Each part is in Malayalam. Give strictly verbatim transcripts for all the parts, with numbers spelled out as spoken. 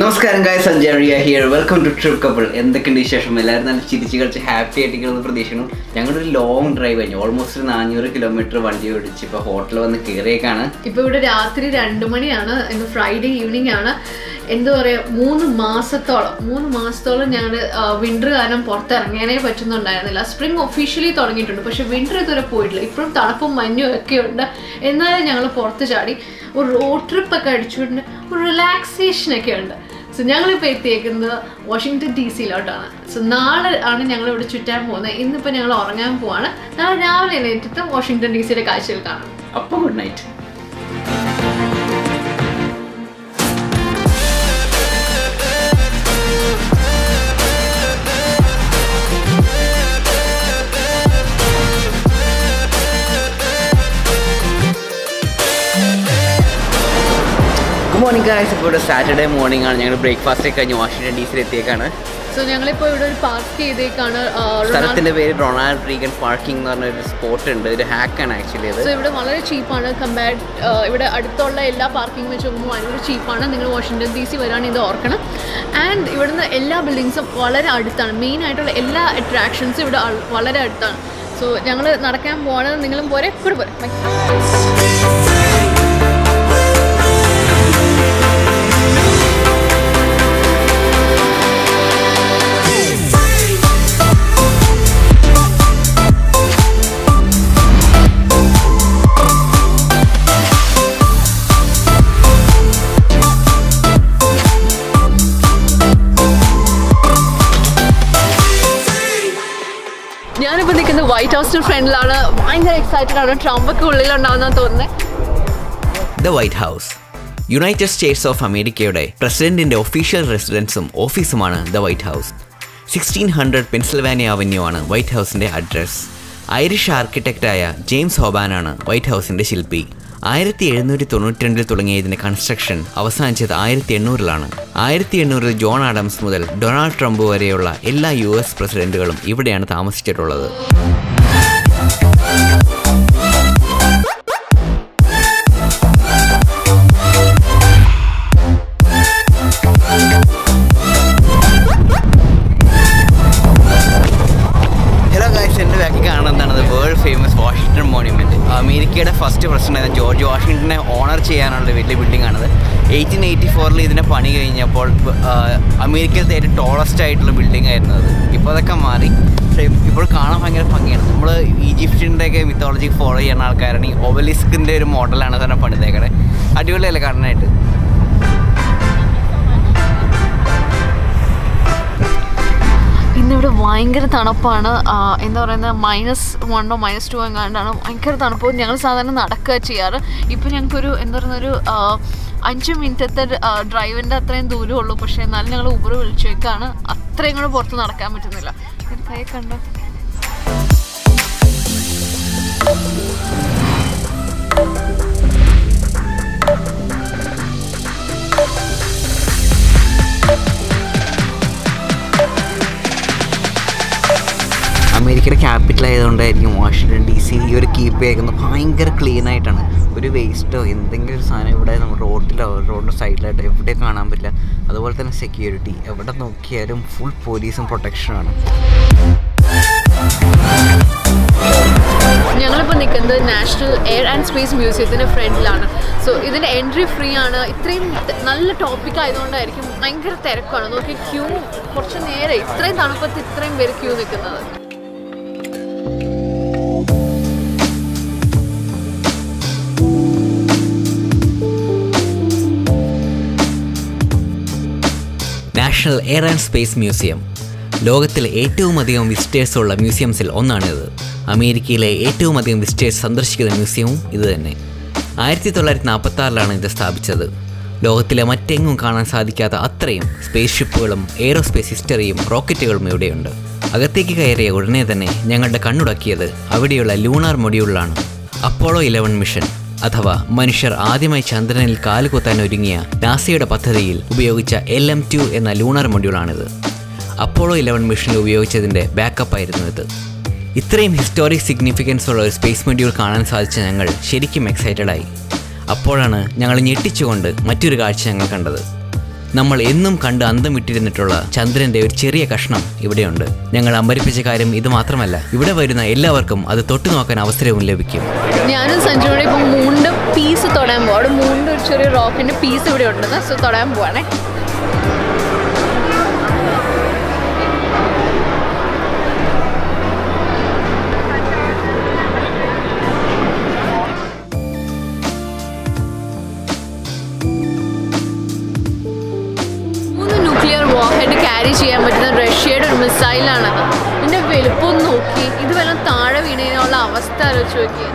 നമസ്കാരം guys, Sanjaya here. Welcome to trip couple. എന്തൊക്കെയുണ്ട് വിശേഷം? എല്ലാവരും നല്ല ചിരിച്ച് കളിച്ച് ഹാപ്പി ആയിട്ടിരിക്കുന്ന പ്രതീക്ഷിക്കണം. ഞങ്ങളൊരു ലോങ് ഡ്രൈവ് കഴിഞ്ഞു. ഓൾമോസ്റ്റ് ഒരു നാനൂറ് കിലോമീറ്റർ വണ്ടി ഓടിച്ച് ഇപ്പോൾ ഹോട്ടലിൽ വന്ന് കയറിയേക്കാണ്. ഇപ്പോൾ ഇവിടെ രാത്രി രണ്ട് മണിയാണ്. ഇന്ന് ഫ്രൈഡേ ഈവനിങ് ആണ്. എന്താ പറയുക, മൂന്ന് മാസത്തോളം മൂന്ന് മാസത്തോളം ഞാൻ വിൻ്റർ കാരണം പുറത്തിറങ്ങാനേ പറ്റുന്നുണ്ടായിരുന്നില്ല. സ്പ്രിംഗ് ഒഫീഷ്യലി തുടങ്ങിയിട്ടുണ്ട്, പക്ഷേ വിൻ്റർ ഇതുവരെ പോയിട്ടില്ല. ഇപ്പോഴും തണുപ്പും മഞ്ഞും ഒക്കെ ഉണ്ട്. എന്നാലും ഞങ്ങൾ പുറത്ത് ചാടി ഒരു റോഡ് ട്രിപ്പൊക്കെ അടിച്ചുകൊണ്ട് ഒരു റിലാക്സേഷനൊക്കെ ഉണ്ട്. സോ ഞങ്ങളിപ്പോൾ എത്തിയേക്കുന്നത് വാഷിങ്ടൺ ഡി സിയിലോട്ടാണ്. സോ നാളെ ആണ് ഞങ്ങളിവിടെ ചുറ്റാൻ പോകുന്നത്. ഇന്നിപ്പോൾ ഞങ്ങൾ ഉറങ്ങാൻ പോവാണ്. നാളെ രാവിലെ എഴുന്നേറ്റിട്ട് വാഷിങ്ടൺ ഡി സിയുടെ കാഴ്ചകൾ കാണാം. അപ്പോൾ ഗുഡ് നൈറ്റ്. മോർണിംഗ് ഗൈസ്, ഇപ്പോൾ ഇവിടെ സാറ്റർഡേ മോർണിംഗ് ആണ്. ഞങ്ങൾ ബ്രേക്ക്ഫാസ്റ്റ് കഴിഞ്ഞ് വാഷിങ്ടൺ ഡി സിയിൽ എത്തിയേക്കാണ്. സോ ഞങ്ങളിപ്പോൾ ഇവിടെ ഒരു പാർക്ക് ചെയ്തേക്കാണ്. സ്ഥലത്തിൻ്റെ പേര് റൊണാൾഡ് റീഗൻ പാർക്കിംഗ് എന്ന് പറഞ്ഞൊരു സ്പോട്ട് ഉണ്ട്. ഒരു ഹാക്കാണ് ആക്ച്വലി. സോ ഇവിടെ വളരെ ചീപ്പാണ് കമ്പയർഡ്. ഇവിടെ അടുത്തുള്ള എല്ലാ പാർക്കിംഗ് വെച്ച് നോക്കുമ്പോൾ ഭയങ്കര ചീപ്പാണ്. നിങ്ങൾ വാഷിങ്ടൺ ഡി സി വരാണ് ഇത് ഓർക്കണം. ആൻഡ് ഇവിടുന്ന് എല്ലാ ബിൽഡിങ്സും വളരെ അടുത്താണ്. മെയിനായിട്ടുള്ള എല്ലാ അട്രാക്ഷൻസും ഇവിടെ വളരെ അടുത്താണ്. സോ ഞങ്ങൾ നടക്കാൻ പോകണം. നിങ്ങളും പോരെ, കൂടെ പോരെ. ഞാനിപ്പോൾ നിൽക്കുന്നത് വൈറ്റ് ഹൗസിന് ഫ്രണ്ടിലാണ്. ഭയങ്കര എക്സൈറ്റഡ് ആണ്. ട്രംപൊക്കെ ഉള്ളിലുണ്ടാവുന്നതെന്ന് തോന്നുന്നത്. The White House, United States of അമേരിക്കയുടെ പ്രസിഡന്റിന്റെ ഒഫീഷ്യൽ റെസിഡൻസും ഓഫീസുമാണ് the White House. Sixteen hundred Pennsylvania avenue ആണ് വൈറ്റ് ഹൗസിന്റെ അഡ്രസ്. ഐറിഷ് ആർക്കിടെക്റ്റായ ജെയിംസ് ഹോബാനാണ് വൈറ്റ് ഹൗസിന്റെ ശില്പി. ആയിരത്തി എഴുന്നൂറ്റി തൊണ്ണൂറ്റി രണ്ടിൽ തുടങ്ങിയ ഇതിൻ്റെ കൺസ്ട്രക്ഷൻ അവസാനിച്ചത് ആയിരത്തി എണ്ണൂറിലാണ്. ആയിരത്തി എണ്ണൂറിൽ ജോൺ ആഡംസ് മുതൽ ഡൊണാൾഡ് ട്രംപ് വരെയുള്ള എല്ലാ യു എസ് പ്രസിഡന്റുകളും ഇവിടെയാണ് താമസിച്ചിട്ടുള്ളത്. അമേരിക്കയുടെ ഫസ്റ്റ് പ്രസിഡന്റ് ജോർജ് വാഷിങ്ടനെ ഓണർ ചെയ്യാനുള്ള വലിയ ബിൽഡിംഗ് ആണത്. എയ്റ്റീൻ എയ്റ്റി ഫോറിൽ ഇതിൻ്റെ പണി കഴിഞ്ഞപ്പോൾ അമേരിക്കയിലത്തെ ഏറ്റവും ടോളസ്റ്റ് ആയിട്ടുള്ള ബിൽഡിംഗ് ആയിരുന്നു അത്. ഇപ്പോൾ അതൊക്കെ മാറി. പക്ഷേ ഇപ്പോൾ കാണാൻ ഭയങ്കര ഭംഗിയാണ്. നമ്മൾ ഈജിപ്റ്റിൻ്റെയൊക്കെ മിത്തോളജി ഫോളോ ചെയ്യുന്ന ആൾക്കാരാണ്. ഈ ഒബലിസ്കിൻ്റെ ഒരു മോഡലാണ് തന്നെ പണിതേക്കണേ. അടിപൊളിയല്ലേ കാണാനായിട്ട്? ഇന്നിവിടെ ഭയങ്കര തണുപ്പാണ്. എന്താ പറയുന്നത്, മൈനസ് വണ്ണോ മൈനസ് ടു എങ്ങാണ്ടാണ്. ഭയങ്കര തണുപ്പ്. ഞങ്ങൾ സാധാരണ നടക്കുക ചെയ്യാറ്. ഇപ്പോൾ ഞങ്ങൾക്കൊരു എന്താ പറയുന്നൊരു അഞ്ച് മിനിറ്റത്തെ ഡ്രൈവിൻ്റെ അത്രയും ദൂരമേ ഉള്ളൂ. പക്ഷേ എന്നാലും ഞങ്ങൾ ഊബർ വിളിച്ചേക്കാണ്. അത്രയും കൂടെ പുറത്ത് നടക്കാൻ പറ്റുന്നില്ല. കൈ കണ്ടോ. അമേരിക്കയുടെ ക്യാപിറ്റൽ ആയതുകൊണ്ടായിരിക്കും വാഷിങ്ടൺ ഡി സി ഈ ഒരു കീപ്പ് ചെയ്യേക്കുന്നത്. ഭയങ്കര ക്ലീൻ ആയിട്ടാണ്. ഒരു വേസ്റ്റോ എന്തെങ്കിലും ഒരു സാധനം ഇവിടെ നമ്മൾ റോഡിലോ റോഡിൻ്റെ സൈഡിലായിട്ടോ എവിടെ കാണാൻ പറ്റില്ല. അതുപോലെ തന്നെ സെക്യൂരിറ്റി എവിടെ നോക്കിയാലും ഫുൾ പോലീസും പ്രൊട്ടക്ഷനാണ്. ഞങ്ങളിപ്പോൾ നിൽക്കുന്നത് നാഷണൽ എയർ ആൻഡ് സ്പേസ് മ്യൂസിയത്തിൻ്റെ ഫ്രണ്ടിലാണ്. സോ ഇതിൻ്റെ എൻട്രി ഫ്രീ ആണ്. ഇത്രയും നല്ല ടോപ്പിക് ആയതുകൊണ്ടായിരിക്കും ഭയങ്കര തിരക്കാണ്. നോക്കി ക്യൂ കുറച്ച് നേരം. ഇത്രയും തണുപ്പത്ത് ഇത്രയും പേര് ക്യൂ നിൽക്കുന്നത്. National air and Space Museum ലോകത്തിലെ ഏറ്റവും അധികം വിസിറ്റേഴ്സുള്ള മ്യൂസിയംസിൽ ഒന്നാണിത്. അമേരിക്കയിലെ ഏറ്റവും അധികം വിസിറ്റേഴ്സ് സന്ദർശിക്കുന്ന മ്യൂസിയവും ഇത് തന്നെ. ആയിരത്തി തൊള്ളായിരത്തി നാൽപ്പത്തി ആറിലാണ് ഇത് സ്ഥാപിച്ചത്. ലോകത്തിലെ മറ്റെങ്ങും കാണാൻ സാധിക്കാത്ത അത്രയും സ്പേസ് ഷിപ്പുകളും എയറോസ്പേസ് ഹിസ്റ്ററിയും റോക്കറ്റുകളും ഇവിടെയുണ്ട്. അകത്തേക്ക് കയറിയ ഉടനെ തന്നെ ഞങ്ങളുടെ കണ്ണുടക്കിയത് അവിടെയുള്ള ലൂണാർ മൊഡ്യൂളിലാണ്. അപ്പോളോ ഇലവൻ മിഷൻ അഥവാ മനുഷ്യർ ആദ്യമായി ചന്ദ്രനിൽ കാലുകുത്താൻ ഒരുങ്ങിയ നാസയുടെ പദ്ധതിയിൽ ഉപയോഗിച്ച എൽ എം ടു എന്ന ലൂണാർ മൊഡ്യൂളാണിത്. അപ്പോളോ ഇലവൻ മിഷനിൽ ഉപയോഗിച്ചതിൻ്റെ ബാക്കപ്പ് ആയിരുന്നു ഇത്. ഇത്രയും ഹിസ്റ്റോറിക് സിഗ്നിഫിക്കൻസ് ഉള്ള ഒരു സ്പേസ് മൊഡ്യൂൾ കാണാൻ സാധിച്ച ഞങ്ങൾ ശരിക്കും എക്സൈറ്റഡ് ആയി. അപ്പോഴാണ് ഞങ്ങൾ ഞെട്ടിച്ചുകൊണ്ട് മറ്റൊരു കാഴ്ച ഞങ്ങൾ കണ്ടത്. നമ്മൾ എന്നും കണ്ട് അന്തം വിട്ടിരുന്നിട്ടുള്ള ചന്ദ്രൻ്റെ ഒരു ചെറിയ കഷ്ണം ഇവിടെയുണ്ട്. ഞങ്ങൾ അമ്പരിപ്പിച്ച കാര്യം ഇത് മാത്രമല്ല, ഇവിടെ വരുന്ന എല്ലാവർക്കും അത് തൊട്ടു നോക്കാൻ അവസരവും ലഭിക്കും. ഞാനും സഞ്ജുവോടെ ഇപ്പോൾ മൂന്നിൻ്റെ പീസ് തൊടാൻ പോകും. അവിടെ മൂന്നിൻ്റെ ഒരു ചെറിയ റോക്കിൻ്റെ പീസ് ഇവിടെ ഉണ്ടെന്ന് സോ തൊടാൻ പോവാണേ. ചെയ്യാൻ പറ്റുന്ന റഷ്യയുടെ ഒരു മിസൈലാണ്. ഇതിൻ്റെ വലുപ്പം നോക്കി, ഇത് വല്ലതും താഴെ വീണതിനുള്ള അവസ്ഥ ആലോചിച്ച് നോക്കി.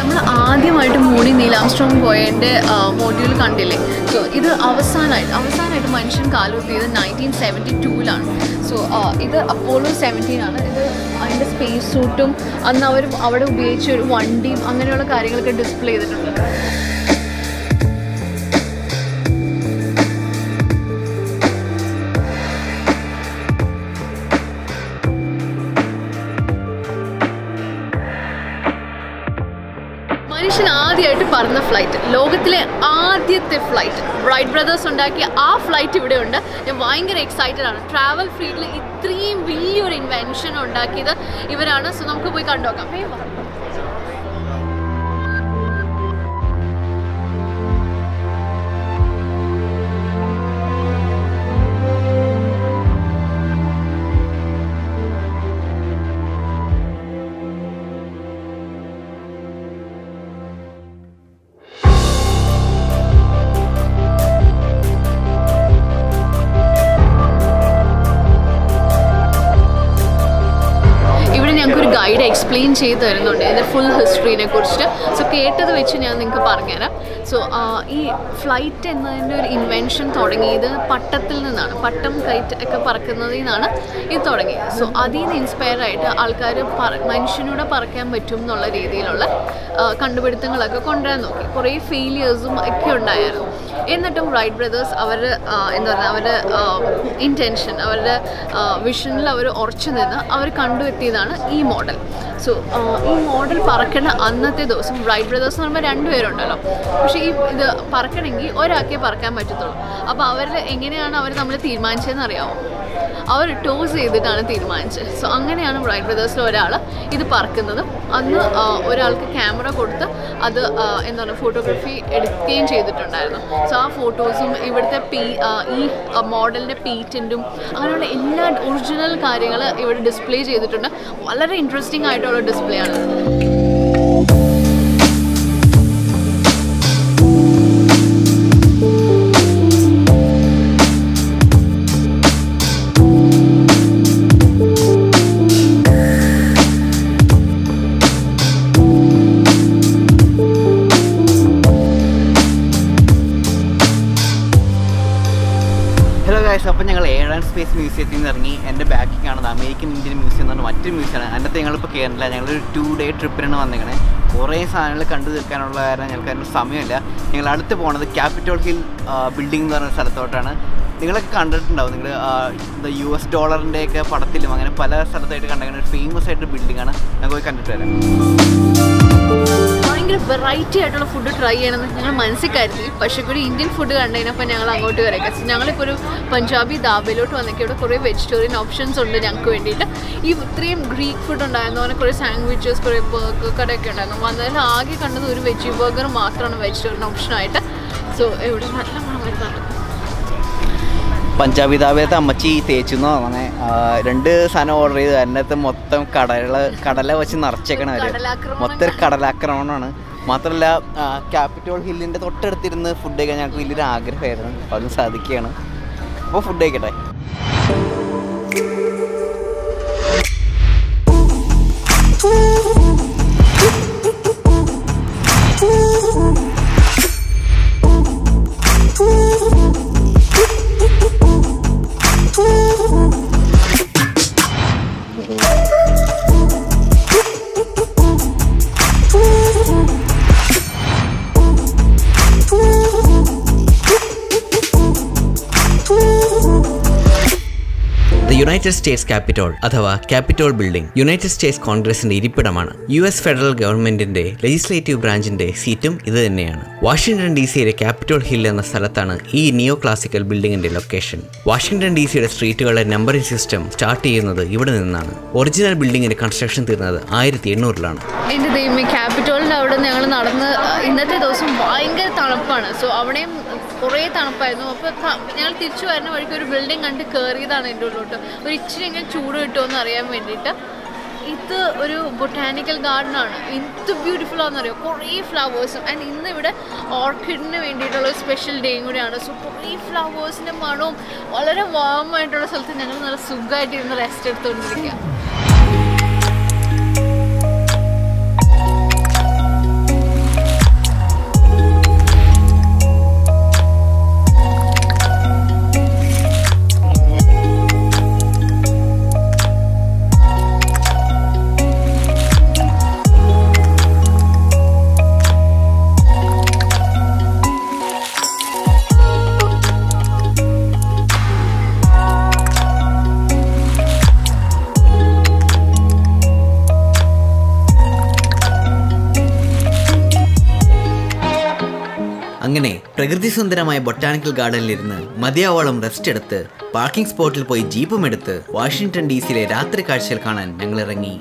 നമ്മൾ ആദ്യമായിട്ട് മൂണി നീലാംസ്ട്രോങ് പോയതിൻ്റെ മോഡ്യൂൾ കണ്ടില്ലേ? സോ ഇത് അവസാനമായിട്ട് അവസാനമായിട്ട് മനുഷ്യൻ കാലുകുത്തിയത് നയൻറ്റീൻ സെവൻറ്റി ടൂവിലാണ്. സോ ഇത് അപ്പോളോ സെവൻറ്റീൻ ആണ്. ഇത് അതിൻ്റെ സ്പേസ് സൂട്ടും അന്ന് അവർ അവിടെ ഉപയോഗിച്ച ഒരു വണ്ടിയും അങ്ങനെയുള്ള കാര്യങ്ങളൊക്കെ ഡിസ്പ്ലേ ചെയ്തിട്ടുണ്ട്. ആദ്യമായിട്ട് പറന്ന ഫ്ലൈറ്റ്, ലോകത്തിലെ ആദ്യത്തെ ഫ്ലൈറ്റ്, റൈറ്റ് ബ്രദേഴ്സ് ഉണ്ടാക്കിയ ആ ഫ്ലൈറ്റ് ഇവിടെ ഉണ്ട്. ഞാൻ ഭയങ്കര എക്സൈറ്റഡ് ആണ്. ട്രാവൽ ഫീൽഡിൽ ഇത്രയും വലിയൊരു ഇൻവെൻഷൻ ഉണ്ടാക്കിയത് ഇവരാണ്. സോ നമുക്ക് പോയി കണ്ടുനോക്കാം. ഗൈഡ് എക്സ്പ്ലെയിൻ ചെയ്ത് തരുന്നുണ്ട് ഇതിൻ്റെ ഫുൾ ഹിസ്റ്ററിനെ കുറിച്ചിട്ട്. സോ കേട്ടത് വെച്ച് ഞാൻ നിങ്ങൾക്ക് പറഞ്ഞുതരാം. സോ ഈ ഫ്ലൈറ്റ് എന്നതിൻ്റെ ഒരു ഇൻവെൻഷൻ തുടങ്ങിയത് പട്ടത്തിൽ നിന്നാണ്. പട്ടം കൈറ്റ് ഒക്കെ പറക്കുന്നതിൽ നിന്നാണ് ഇത് തുടങ്ങിയത്. സോ അതിൽ നിന്ന് ഇൻസ്പയറായിട്ട് ആൾക്കാർ പറ മനുഷ്യനൂടെ പറക്കാൻ പറ്റും എന്നുള്ള രീതിയിലുള്ള കണ്ടുപിടുത്തങ്ങളൊക്കെ കൊണ്ടുവരാൻ നോക്കി. കുറേ ഫെയിലിയേഴ്സും ഒക്കെ ഉണ്ടായിരുന്നു. എന്നിട്ടും റൈറ്റ് ബ്രദേഴ്സ് അവർ എന്താ പറയുക, അവരുടെ ഇൻറ്റൻഷൻ, അവരുടെ വിഷനിൽ അവർ ഉറച്ചു നിന്ന് അവർ കണ്ടുവെത്തിയതാണ് ഈ മോഡൽ. സോ ഈ മോഡൽ പറക്കേണ്ട അന്നത്തെ ദിവസം റൈറ്റ് ബ്രദേഴ്സ് എന്ന് പറയുമ്പോൾ രണ്ടുപേരുണ്ടല്ലോ, പക്ഷേ ഈ ഇത് പറക്കണമെങ്കിൽ ഒരാൾക്കേ പറക്കാൻ പറ്റത്തുള്ളൂ. അപ്പോൾ അവരിൽ എങ്ങനെയാണ് അവർ നമ്മൾ തീരുമാനിച്ചതെന്ന് അറിയാമോ? അവർ ടോസ് ചെയ്തിട്ടാണ് തീരുമാനിച്ചത്. സോ അങ്ങനെയാണ് റൈറ്റ് ബ്രദേഴ്സിൽ ഒരാൾ ഇത് പറക്കുന്നതും അന്ന് ഒരാൾക്ക് ക്യാമറ കൊടുത്ത് അത് എന്താണ് ഫോട്ടോഗ്രാഫി എടുക്കുകയും ചെയ്തിട്ടുണ്ടായിരുന്നു. സോ ആ ഫോട്ടോസും ഇവിടുത്തെ പീ ഈ മോഡലിൻ്റെ പേറ്റൻറ്റും അങ്ങനെയുള്ള എല്ലാ ഒറിജിനൽ കാര്യങ്ങൾ ഇവിടെ ഡിസ്പ്ലേ ചെയ്തിട്ടുണ്ട്. വളരെ ഇൻട്രസ്റ്റിംഗ് ആയിട്ടുള്ള ഡിസ്പ്ലേ ആണ്. അപ്പം ഞങ്ങൾ എയർ ആൻഡ് സ്പേസ് മ്യൂസിയത്തിൽ നിന്ന് ഇറങ്ങി എൻ്റെ ബാക്കിൽ കാണുന്നത് അമേരിക്കൻ ഇന്ത്യൻ മ്യൂസിയം എന്ന് പറഞ്ഞാൽ മറ്റൊരു മ്യൂസിയമാണ്. അതിനകത്ത് ഞങ്ങളിപ്പോൾ കേരള ഞങ്ങളൊരു ടു ഡേ ട്രിപ്പിനാണ് വന്നിരിക്കണേ. കുറേ സാധനങ്ങൾ കണ്ടു തീർക്കാനുള്ള കാരണം ഞങ്ങൾക്ക് അതിന് സമയമില്ല. ഞങ്ങൾ അടുത്ത് പോകുന്നത് ക്യാപിറ്റോൾ ഹിൽ ബിൽഡിംഗ് എന്ന് പറയുന്ന സ്ഥലത്തോട്ടാണ്. നിങ്ങളൊക്കെ കണ്ടിട്ടുണ്ടാവും, നിങ്ങൾ യു എസ് ഡോളറിൻ്റെയൊക്കെ പടത്തിലും അങ്ങനെ പല സ്ഥലത്തായിട്ട് കണ്ടങ്ങനെ ഒരു ഫേമസ് ആയിട്ടൊരു ബിൽഡിങ്ങാണ്. ഞങ്ങൾ പോയി കണ്ടിട്ട് വരാം. ഭയങ്കര വെറൈറ്റി ആയിട്ടുള്ള ഫുഡ് ട്രൈ ചെയ്യണമെന്ന് ഞങ്ങൾ മനസ്സിൽ കരുതി. പക്ഷേ ഒരു ഇന്ത്യൻ ഫുഡ് കണ്ടതിനപ്പം ഞങ്ങൾ അങ്ങോട്ട് വരേക്കാം. ഞങ്ങളിപ്പോൾ ഒരു പഞ്ചാബി ധാബയിലോട്ട് വന്നൊക്കെ ഇവിടെ കുറേ വെജിറ്റേറിയൻ ഓപ്ഷൻസ് ഉണ്ട് ഞങ്ങൾക്ക് വേണ്ടിയിട്ട്. ഈ ഇത്രയും ഗ്രീക്ക് ഫുഡ് ഉണ്ടായിരുന്നു, അങ്ങനെ കുറേ സാൻഡ്വിച്ചസ്, കുറേ ബർഗർ കടയൊക്കെ ഉണ്ടായിരുന്നു. വന്നതിൽ ആകെ കണ്ടത് ഒരു വെജ് ബർഗർ മാത്രമാണ് വെജിറ്റേറിയൻ ഓപ്ഷനായിട്ട്. സോ ഇവിടെ നല്ല മണം വരുന്നുണ്ട്. പഞ്ചാബി ധാബയിലത്തെ അമ്മച്ചി തേച്ചെന്ന് പറഞ്ഞേ. രണ്ട് സാധനം ഓർഡർ ചെയ്തു. അതിനകത്ത് മൊത്തം കടല കടല വെച്ച് നിറച്ചേക്കണ മൊത്തം ഒരു കടലാക്രമണമാണ്. മാത്രമല്ല ക്യാപിറ്റോൾ ഹില്ലിൻ്റെ തൊട്ടടുത്തിരുന്ന് ഫുഡ് കഴിക്കാൻ ഞങ്ങൾക്ക് വലിയൊരു ആഗ്രഹമായിരുന്നു. അതും സാധിക്കുകയാണ്. അപ്പോൾ ഫുഡ് കഴിക്കട്ടെ. യുണൈറ്റഡ് സ്റ്റേറ്റ്സ് ക്യാപിറ്റോൾ അഥവാ ക്യാപിറ്റോൾ ബിൽഡിംഗ് യുണൈറ്റഡ് സ്റ്റേറ്റ്സ് കോൺഗ്രസിന്റെ ഇരിപ്പിടമാണ്. യു എസ് ഫെഡറൽ ഗവൺമെന്റിന്റെ ലെജിസ്ലേറ്റീവ് ബ്രാഞ്ചിന്റെ സീറ്റും ഇത് തന്നെയാണ്. വാഷിംഗ്ടൺ ഡി സിയിലെ ക്യാപിറ്റോൾ ഹിൽ എന്ന സ്ഥലത്താണ് ഈ നിയോ ക്ലാസിക്കൽ ബിൽഡിംഗിന്റെ ലൊക്കേഷൻ. വാഷിംഗ്ടൺ ഡി സിയുടെ സ്ട്രീറ്റുകളുടെ നമ്പറിംഗ് സിസ്റ്റം സ്റ്റാർട്ട് ചെയ്യുന്നത് ഇവിടെ നിന്നാണ്. ഒറിജിനൽ ബിൽഡിംഗിന്റെ കൺസ്ട്രക്ഷൻ തീർന്നത് ആയിരത്തി എണ്ണൂറിലാണ്. ക്യാപിറ്റോളിന്റെ അവിടെ ഞങ്ങൾ നടന്ന് ഇന്നത്തെ ദിവസം ഭയങ്കര തണുപ്പാണ്. സോ അവിടെയും കുറേ തണുപ്പായിരുന്നു. അപ്പോൾ ഞങ്ങൾ തിരിച്ചു വരുന്ന വഴിക്ക് ഒരു ബിൽഡിംഗ് കണ്ട് കയറിയതാണ് എൻ്റെ ഉള്ളിലോട്ട്, ഒരു ഇച്ചിരി ഇങ്ങനെ ചൂട് കിട്ടുമെന്ന് അറിയാൻ വേണ്ടിയിട്ട്. ഇത് ഒരു ബൊട്ടാനിക്കൽ ഗാർഡനാണ്. എന്ത് ബ്യൂട്ടിഫുൾ ആണെന്നറിയോ, കുറേ ഫ്ലവേഴ്സും. ആൻഡ് ഇന്നിവിടെ ഓർക്കിഡിന് വേണ്ടിയിട്ടുള്ള ഒരു സ്പെഷ്യൽ ഡേയും കൂടിയാണ്. സോ കുറേ ഫ്ലവേഴ്സിൻ്റെ മണവും വളരെ വാമായിട്ടുള്ള സ്ഥലത്ത് ഞങ്ങൾ നല്ല സുഖമായിട്ടിരുന്ന് റെസ്റ്റ് എടുത്തുകൊണ്ടിരിക്കുക. അങ്ങനെ പ്രകൃതി സുന്ദരമായ ബൊട്ടാണിക്കൽ ഗാർഡനിലിരുന്ന് മതിയാവോളം റെസ്റ്റ് എടുത്ത് പാർക്കിംഗ് സ്പോട്ടിൽ പോയി ജീപ്പും എടുത്ത് വാഷിംഗ്ടൺ ഡി സിയിലെ രാത്രി കാഴ്ചകൾ കാണാൻ ഞങ്ങൾ ഇറങ്ങി.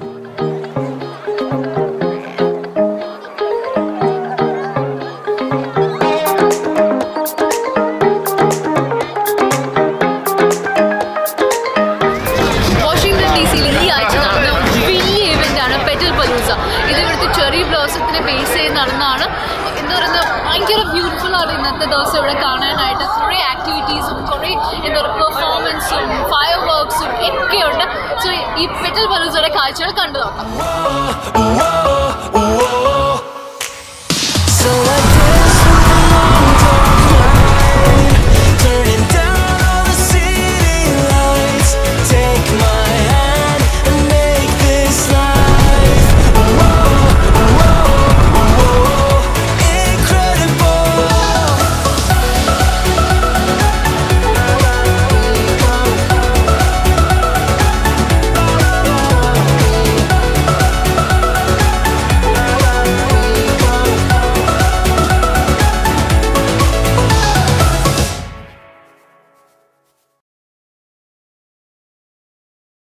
കാഴ്ചകൾ കണ്ടു നോക്കാം.